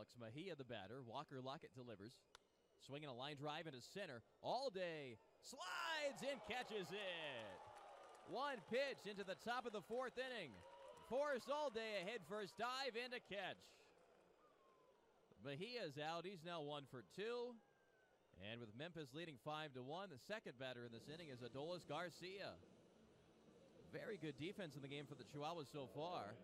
Alex Mejia, the batter. Walker Lockett delivers. Swinging a line drive into center. Allday slides and catches it. One pitch into the top of the fourth inning. Forrest Allday ahead first dive and a catch. Mejia's out. He's now 1 for 2. And with Memphis leading 5-1, the second batter in this inning is Adolis Garcia. Very good defense in the game for the Chihuahuas so far.